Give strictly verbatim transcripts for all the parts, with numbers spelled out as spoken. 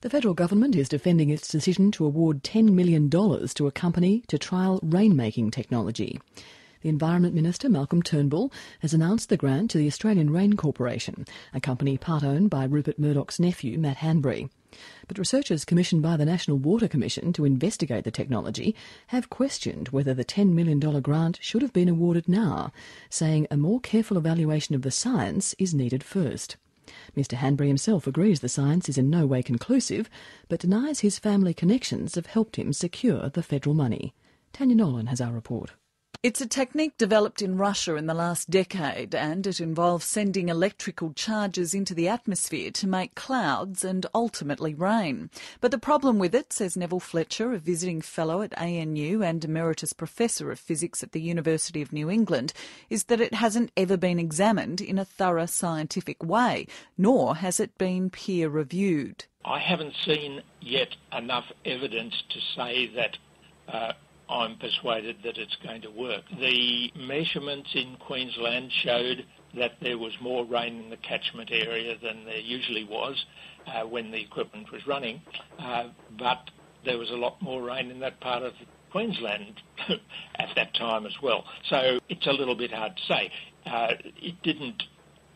The federal government is defending its decision to award ten million dollars to a company to trial rainmaking technology. The Environment Minister, Malcolm Turnbull, has announced the grant to the Australian Rain Corporation, a company part-owned by Rupert Murdoch's nephew, Matt Handbury. But researchers commissioned by the National Water Commission to investigate the technology have questioned whether the ten million dollars grant should have been awarded now, saying a more careful evaluation of the science is needed first. Mister Handbury himself agrees the science is in no way conclusive, but denies his family connections have helped him secure the federal money. Tanya Nolan has our report. It's a technique developed in Russia in the last decade, and it involves sending electrical charges into the atmosphere to make clouds and ultimately rain. But the problem with it, says Neville Fletcher, a visiting fellow at A N U and emeritus professor of physics at the University of New England, is that it hasn't ever been examined in a thorough scientific way, nor has it been peer-reviewed. I haven't seen yet enough evidence to say that uh I'm persuaded that it's going to work. The measurements in Queensland showed that there was more rain in the catchment area than there usually was uh, when the equipment was running, uh, but there was a lot more rain in that part of Queensland at that time as well. So it's a little bit hard to say. Uh, it didn't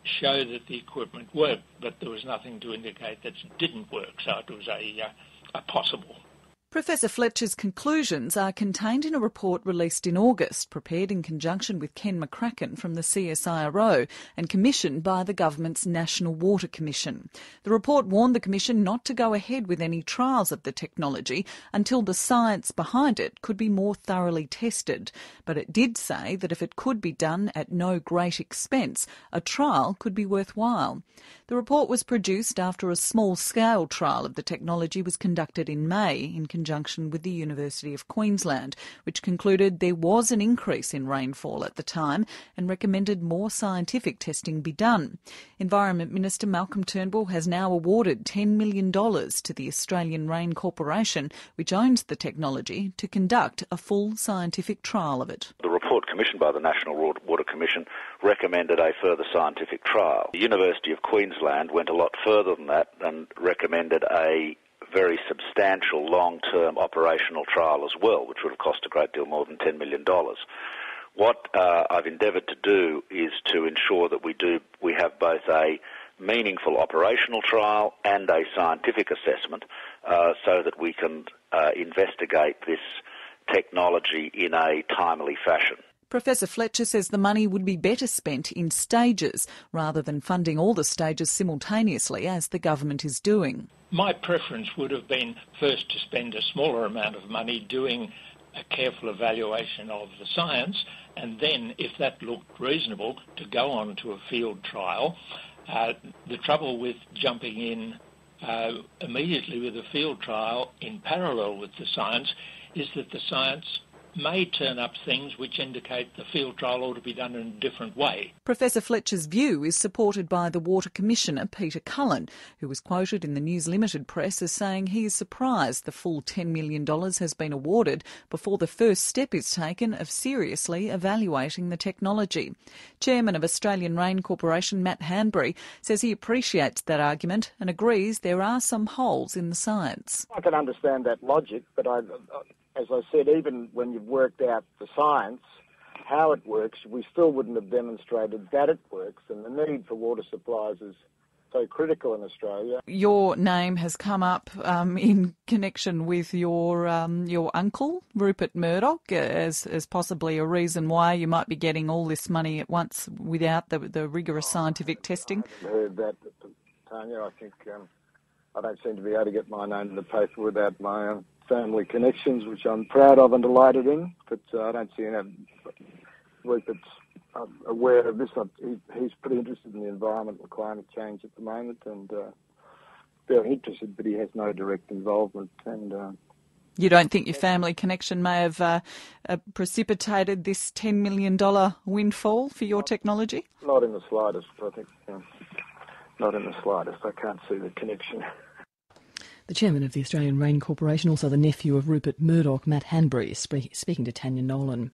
show that the equipment worked, but there was nothing to indicate that it didn't work, so it was a, uh, a possible. Professor Fletcher's conclusions are contained in a report released in August, prepared in conjunction with Ken McCracken from the C S I R O and commissioned by the government's National Water Commission. The report warned the Commission not to go ahead with any trials of the technology until the science behind it could be more thoroughly tested. But it did say that if it could be done at no great expense, a trial could be worthwhile. The report was produced after a small-scale trial of the technology was conducted in May in conjunction conjunction with the University of Queensland, which concluded there was an increase in rainfall at the time and recommended more scientific testing be done. Environment Minister Malcolm Turnbull has now awarded ten million dollars to the Australian Rain Corporation, which owns the technology, to conduct a full scientific trial of it. The report commissioned by the National Water Commission recommended a further scientific trial. The University of Queensland went a lot further than that and recommended a very substantial long-term operational trial as well, which would have cost a great deal more than ten million dollars. What uh, I've endeavoured to do is to ensure that we do we have both a meaningful operational trial and a scientific assessment uh, so that we can uh, investigate this technology in a timely fashion. Professor Fletcher says the money would be better spent in stages rather than funding all the stages simultaneously as the government is doing. My preference would have been first to spend a smaller amount of money doing a careful evaluation of the science, and then, if that looked reasonable, to go on to a field trial. Uh, the trouble with jumping in uh, immediately with a field trial in parallel with the science is that the science may turn up things which indicate the field trial ought to be done in a different way. Professor Fletcher's view is supported by the Water Commissioner, Peter Cullen, who was quoted in the News Limited press as saying he is surprised the full ten million dollars has been awarded before the first step is taken of seriously evaluating the technology. Chairman of Australian Rain Corporation, Matt Handbury, says he appreciates that argument and agrees there are some holes in the science. I can understand that logic, but I... As I said, even when you've worked out the science, how it works, we still wouldn't have demonstrated that it works, and the need for water supplies is so critical in Australia. Your name has come up um, in connection with your um, your uncle, Rupert Murdoch, as, as possibly a reason why you might be getting all this money at once without the, the rigorous scientific oh, testing. I haven't heard that, Tanya. I think um, I don't seem to be able to get my name in the paper without my own family connections, which I'm proud of and delighted in, but uh, I don't see any work that's uh, aware of this. He, he's pretty interested in the environment and climate change at the moment, and uh, very interested, but he has no direct involvement. And uh, you don't think your family connection may have uh, uh, precipitated this ten million dollars windfall for your not, technology? Not in the slightest, I think. Uh, not in the slightest. I can't see the connection. The chairman of the Australian Rain Corporation, also the nephew of Rupert Murdoch, Matt Handbury, spe- speaking to Tanya Nolan.